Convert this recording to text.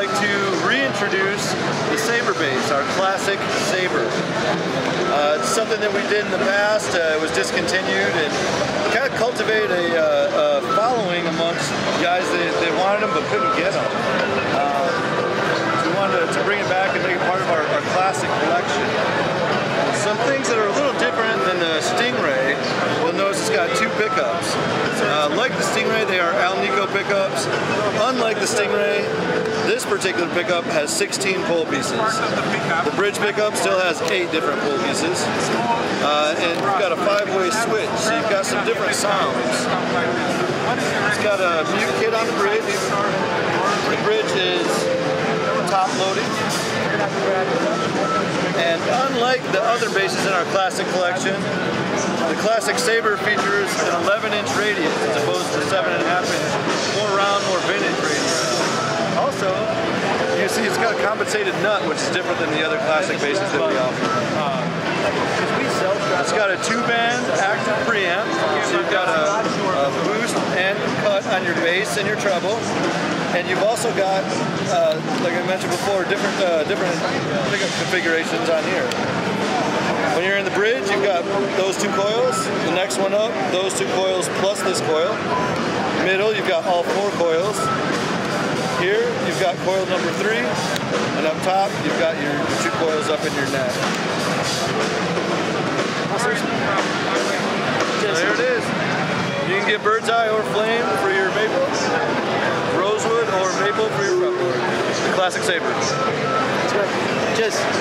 like to reintroduce the Sabre Base, our classic Sabre. It's something that we did in the past. It was discontinued and kind of cultivated a following amongst guys that wanted them but couldn't get them. We wanted to bring it back and make it part of our classic collection. Some things that are a little different than the Stingray, we'll notice it's got two pickups. Like the Stingray, they are Al Nico pickups. Unlike the Stingray, this particular pickup has 16 pole pieces. The bridge pickup still has 8 different pole pieces. And you've got a 5-way switch, so you've got some different sounds. It's got a mute kit on the bridge. The bridge is top-loaded. And unlike the other basses in our classic collection, the classic Sabre features an 11-inch radius as opposed to 7.5-inch, more round, more vintage radius. Also, you see it's got a compensated nut, which is different than the other classic basses that we offer. It's got a 2-band active preamp, so you've got a boost and cut on your bass and your treble. And you've also got, like I mentioned before, different pickup configurations on here. When you're in the bridge, you've got those 2 coils, the next one up, those 2 coils plus this coil. Middle, you've got all 4 coils. Here, you've got coil number 3, and up top, you've got your 2 coils up in your neck. There it is. You can get bird's eye or flame for your maple, rosewood or maple for your rubber. The classic Sabre. That's right. Cheers.